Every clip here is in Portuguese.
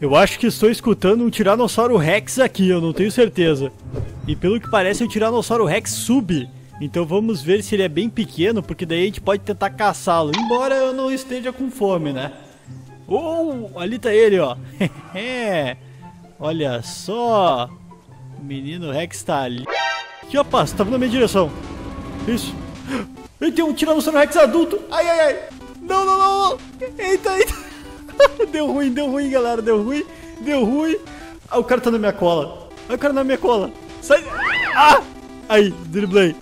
Eu acho que estou escutando um Tiranossauro Rex aqui, eu não tenho certeza. E pelo que parece, o Tiranossauro Rex sube. Então vamos ver se ele é bem pequeno, porque daí a gente pode tentar caçá-lo. Embora eu não esteja com fome, né? Oh, ali tá ele, ó. Olha só. O menino Rex tá ali. Aqui, rapaz, tá vindo na minha direção. Isso. Ele tem um Tiranossauro Rex adulto. Ai, ai, ai. Não, não, não. Eita, eita. Deu ruim, galera. Deu ruim, deu ruim. Ah, o cara tá na minha cola. Ah, o cara na minha cola. Sai. Ah. Aí, driblei.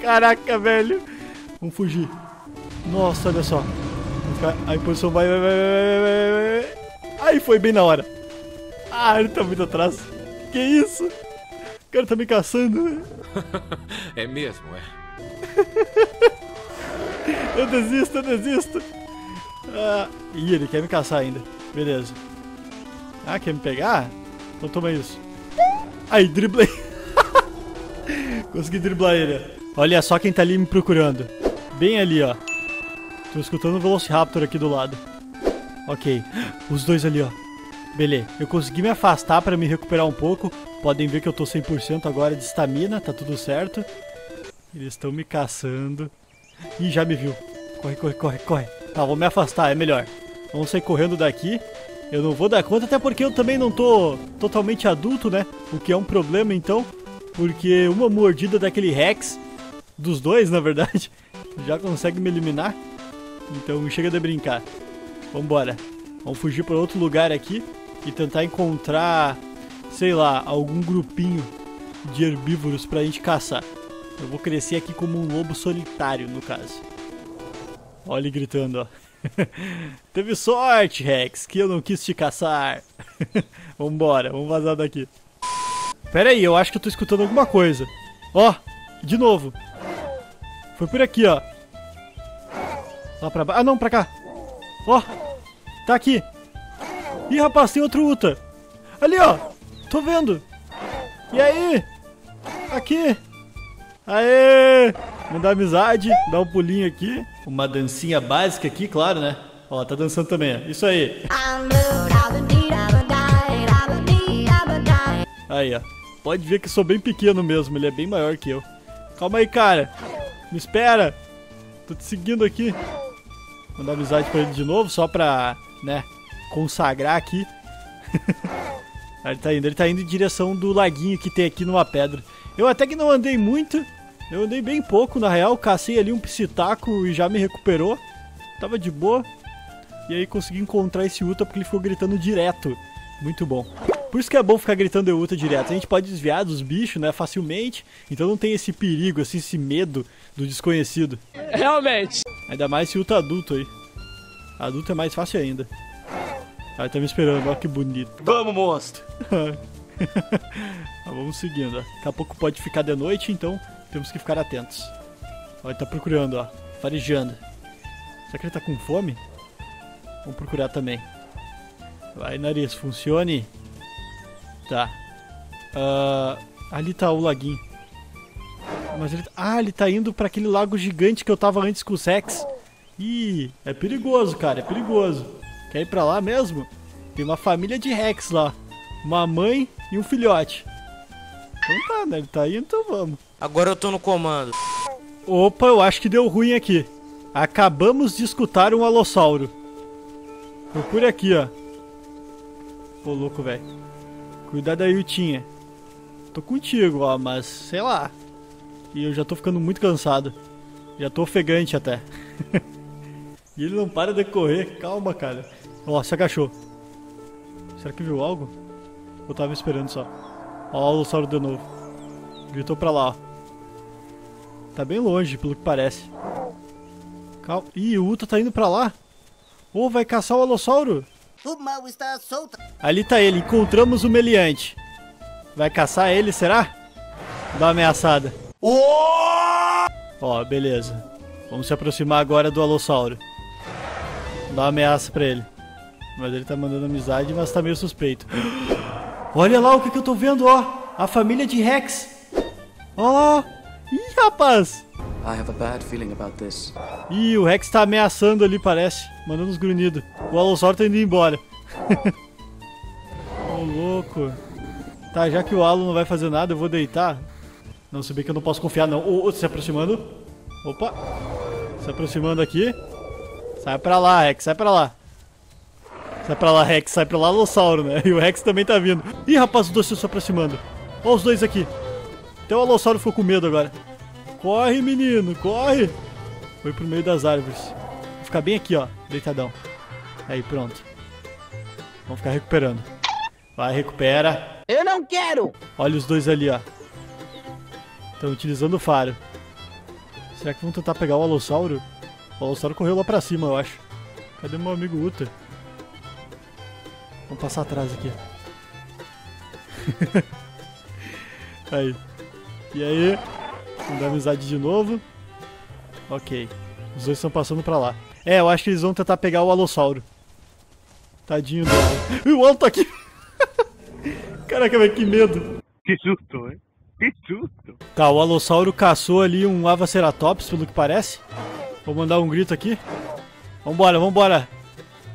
Caraca, velho. Vamos fugir. Nossa, olha só. Aí, posição vai, vai, vai, vai. Aí, foi bem na hora. Ah, ele tá muito atrás. Que isso? O cara tá me caçando. É mesmo, é. Eu desisto, eu desisto. Ah, ih, ele quer me caçar ainda. Beleza. Ah, quer me pegar? Então toma isso. Aí, driblei. Consegui driblar ele. Olha só quem tá ali me procurando. Bem ali, ó. Tô escutando o Velociraptor aqui do lado. Ok. Os dois ali, ó. Beleza. Eu consegui me afastar pra me recuperar um pouco. Podem ver que eu tô 100% agora de estamina. Tá tudo certo. Eles estão me caçando. Ih, já me viu. Corre, corre, corre, corre. Tá, vou me afastar. É melhor. Vamos sair correndo daqui. Eu não vou dar conta, até porque eu também não tô totalmente adulto, né? O que é um problema, então. Porque uma mordida daquele Rex, dos dois, na verdade, já consegue me eliminar. Então chega de brincar. Vambora. Vamos fugir para outro lugar aqui e tentar encontrar, sei lá, algum grupinho de herbívoros pra gente caçar. Eu vou crescer aqui como um lobo solitário, no caso. Olha ele gritando, ó. Teve sorte, Rex, que eu não quis te caçar. Vambora, vamos vazar daqui. Pera aí, eu acho que eu tô escutando alguma coisa. Ó, de novo. Foi por aqui, ó. Lá pra baixo. Ah, não, pra cá. Ó, tá aqui. Ih, rapaz, tem outro Uta. Ali, ó. Tô vendo. E aí? Aqui. Aê. Mandar amizade. Dar um pulinho aqui. Uma dancinha básica aqui, claro, né? Ó, tá dançando também, ó. Isso aí. Aí, ó. Pode ver que sou bem pequeno mesmo, ele é bem maior que eu. Calma aí, cara. Me espera. Tô te seguindo aqui. Mandar amizade pra ele de novo, só pra, né, consagrar aqui. Ele tá indo em direção do laguinho que tem aqui numa pedra. Eu até que não andei muito. Eu andei bem pouco, na real. Cacei ali um psitaco e já me recuperou. Tava de boa. E aí consegui encontrar esse Uta porque ele ficou gritando direto. Muito bom. Por isso que é bom ficar gritando Uta direto. A gente pode desviar dos bichos, né, facilmente. Então não tem esse perigo, assim, esse medo do desconhecido. Realmente. Ainda mais se Uta adulto aí. Adulto é mais fácil ainda. Ah, tá me esperando, olha que bonito. Vamos, monstro. Ah, vamos seguindo, ó. Daqui a pouco pode ficar de noite, então temos que ficar atentos. Ó, ele tá procurando, ó. Farejando. Será que ele tá com fome? Vamos procurar também. Vai, nariz, funcione. Tá. Ali tá o laguinho. Mas ele... Ah, ele tá indo pra aquele lago gigante que eu tava antes com o Rex. Ih, é perigoso, cara, é perigoso. Quer ir pra lá mesmo? Tem uma família de Rex lá. Uma mãe e um filhote. Então tá, né? Ele tá indo, então vamos. Agora eu tô no comando. Opa, eu acho que deu ruim aqui. Acabamos de escutar um alossauro. Foi por aqui, ó. Ô, louco, velho. Cuidado aí, Utinha. Tô contigo, ó, mas sei lá. E eu já tô ficando muito cansado. Já tô ofegante até. E ele não para de correr. Calma, cara. Ó, se agachou. Será que viu algo? Eu tava esperando só. Ó, o Alossauro de novo. Gritou pra lá, ó. Tá bem longe, pelo que parece. Calma. Ih, o Uta tá indo pra lá. Ô, vai caçar o Alossauro. O mal está solto. Ali tá ele, encontramos o meliante. Vai caçar ele, será? Dá uma ameaçada. Ó, oh, beleza. Vamos se aproximar agora do Alossauro. Dá uma ameaça pra ele. Mas ele tá mandando amizade, mas tá meio suspeito. Olha lá o que eu tô vendo, ó. A família de Rex. Ó, ih, rapaz. I have a bad feeling about this. Ih, o Rex tá ameaçando ali, parece. Mandando uns grunhidos. O Alossauro tá indo embora. louco. Tá, já que o Alo não vai fazer nada, eu vou deitar. Não, se bem que eu não posso confiar, não. Se aproximando. Opa. Se aproximando aqui. Sai pra lá, Rex. Sai pra lá. Sai pra lá, Rex. Sai pra lá, Alossauro, né? E o Rex também tá vindo. Ih, rapaz, os dois se aproximando. Olha os dois aqui. Até o Alossauro ficou com medo agora. Corre, menino. Corre. Foi pro meio das árvores. Vou ficar bem aqui, ó. Deitadão. Aí, pronto. Vamos ficar recuperando. Vai, recupera. Eu não quero. Olha os dois ali, ó. Estão utilizando o faro. Será que vão tentar pegar o Alossauro? O Alossauro correu lá pra cima, eu acho. Cadê meu amigo Uta? Vamos passar atrás aqui. Aí. E aí? Vamos dar amizade de novo. Ok. Os dois estão passando pra lá. É, eu acho que eles vão tentar pegar o Alossauro. Tadinho do Alo. O Alo tá aqui. Caraca, velho, que medo. Que susto, hein? Que susto. Tá, o Alossauro caçou ali um Avaceratops, pelo que parece. Vou mandar um grito aqui. Vambora, vambora.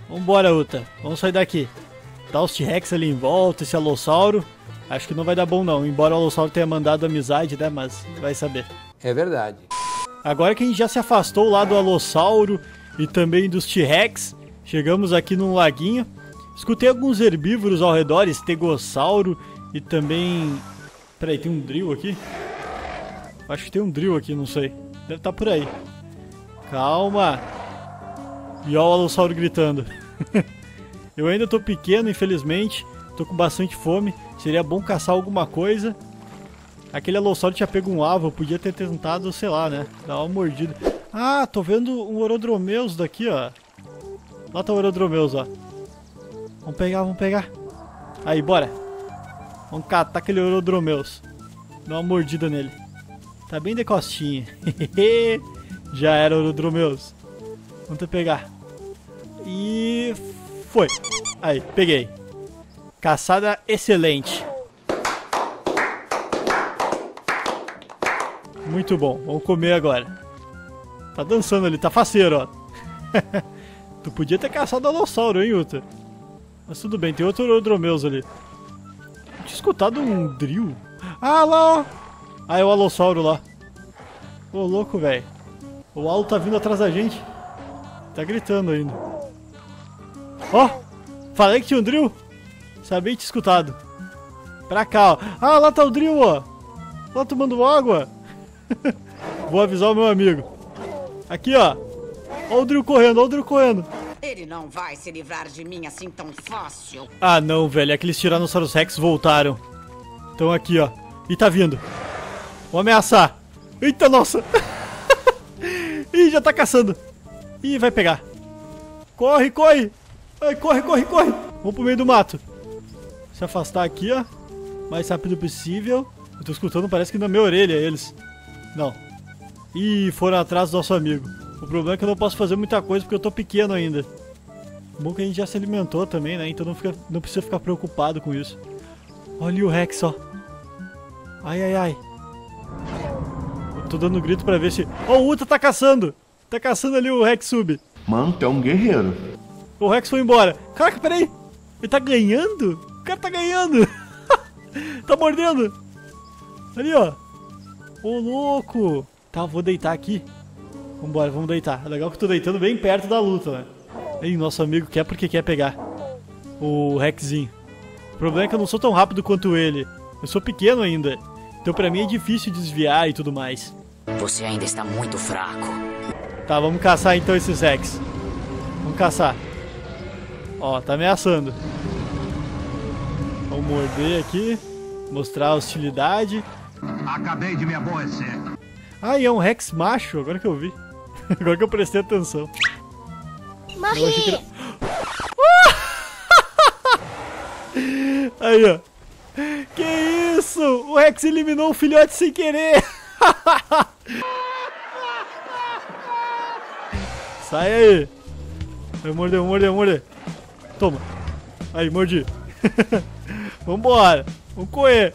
Vambora, Uta. Vamos sair daqui. Tá os T-Rex ali em volta, esse Alossauro. Acho que não vai dar bom, não. Embora o Alossauro tenha mandado amizade, né? Mas vai saber. É verdade. Agora que a gente já se afastou lá do Alossauro e também dos T-Rex, chegamos aqui num laguinho. Escutei alguns herbívoros ao redor, estegossauro e também... Peraí, tem um drill aqui? Acho que tem um drill aqui, não sei. Deve estar por aí. Calma! E olha o Alossauro gritando. Eu ainda tô pequeno, infelizmente. Tô com bastante fome. Seria bom caçar alguma coisa. Aquele Alossauro tinha pego um avo. Eu podia ter tentado, sei lá, né? Dar uma mordida. Ah, tô vendo um Orodromeus daqui, ó. Lá tá o Orodromeus, ó. Vamos pegar, vamos pegar. Aí, bora. Vamos catar aquele Orodromeus. Dá uma mordida nele. Tá bem de costinha. Já era, Orodromeus. Vamos ter que pegar. E... foi. Aí, peguei. Caçada excelente. Muito bom. Vamos comer agora. Tá dançando ali, tá faceiro, ó. Tu podia ter caçado Alossauro, hein, Uta? Mas tudo bem, tem outro Orodromeus ali. Eu tinha escutado um drill. Ah, lá, ó. Ah, é o Alossauro lá. Ô, louco, velho. O Alo tá vindo atrás da gente. Tá gritando ainda. Ó, falei que tinha um drill. Sabia que tinha escutado. Pra cá, ó. Ah, lá tá o drill, ó. Lá tomando água. Vou avisar o meu amigo. Aqui, ó. Ó o drill correndo, ó o drill correndo. Ele não vai se livrar de mim assim tão fácil. Ah não, velho, aqueles Tiranossauro Rex voltaram. Estão aqui, ó. E tá vindo. Vou ameaçar. Eita, nossa. Ih, já tá caçando. Ih, vai pegar. Corre, corre. Ai, corre, corre, corre. Vamos pro meio do mato. Se afastar aqui, ó. Mais rápido possível. Eu tô escutando, parece que na minha orelha eles. Não. Ih, foram atrás do nosso amigo. O problema é que eu não posso fazer muita coisa porque eu tô pequeno ainda. Bom que a gente já se alimentou também, né? Então não precisa ficar preocupado com isso. Olha o Rex, ó. Ai, ai, ai. Eu tô dando um grito pra ver se... Oh, o Uta tá caçando! Tá caçando ali o Rex sub. Mano, tu é um guerreiro. O Rex foi embora. Caraca, peraí. Ele tá ganhando? O cara tá ganhando. Tá mordendo. Ali, ó. Ô, louco. Tá, vou deitar aqui. Vambora, vamos deitar. É legal que eu tô deitando bem perto da luta, né? Ei, nosso amigo quer porque quer pegar o Rexinho. O problema é que eu não sou tão rápido quanto ele. Eu sou pequeno ainda. Então pra mim é difícil desviar e tudo mais. Você ainda está muito fraco. Tá, vamos caçar então esses Rex. Vamos caçar. Ó, tá ameaçando. Vamos morder aqui. Mostrar a hostilidade. Acabei de me aborrecer. Ah, e é um Rex macho, agora que eu vi. Agora que eu prestei atenção. Morri! Que... Aí, ó. Que isso? O Rex eliminou o filhote sem querer. Sai aí. Vai morder, morder, morder. Toma. Aí, mordi. Vambora. Vamos correr.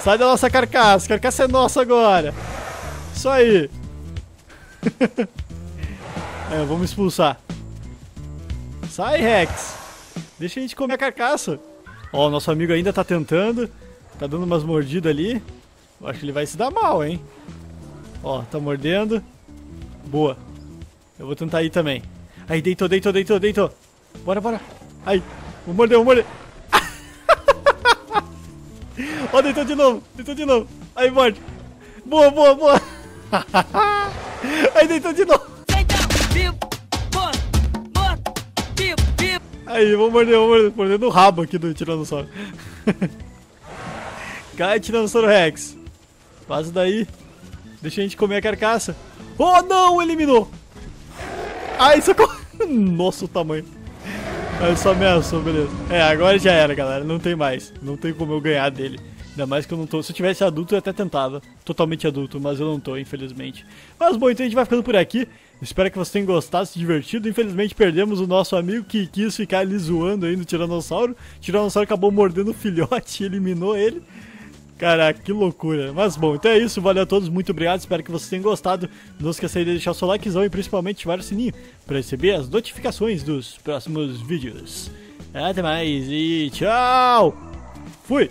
Sai da nossa carcaça. Carcaça é nossa agora. Isso aí. É, vamos expulsar. Sai, Rex. Deixa a gente comer a carcaça. Ó, o nosso amigo ainda tá tentando. Tá dando umas mordidas ali. Eu acho que ele vai se dar mal, hein? Ó, tá mordendo. Boa. Eu vou tentar ir também. Aí, deitou, deitou, deitou, deitou. Bora, bora. Aí. Vou morder, vou morder. Ó, deitou de novo. Deitou de novo. Aí, morde. Boa, boa, boa. Aí, deitou de novo. Aí, vou morder. Mordendo o rabo aqui do Tiranossauro. Cai, Tiranossauro Rex. Passa daí. Deixa a gente comer a carcaça. Oh, não! Eliminou! Ai, socorro! Nossa, o tamanho. Mas só ameaçou, beleza. É, agora já era, galera. Não tem mais. Não tem como eu ganhar dele. Ainda mais que eu não tô... Se eu tivesse adulto, eu até tentava. Totalmente adulto, mas eu não tô, infelizmente. Mas, bom, então a gente vai ficando por aqui. Espero que vocês tenham gostado, se divertido. Infelizmente perdemos o nosso amigo que quis ficar ali zoando aí no Tiranossauro. O Tiranossauro acabou mordendo o filhote e eliminou ele. Caraca, que loucura. Mas bom, então é isso. Valeu a todos, muito obrigado. Espero que vocês tenham gostado. Não esqueça de deixar o seu likezão e principalmente ativar o sininho para receber as notificações dos próximos vídeos. Até mais e tchau! Fui!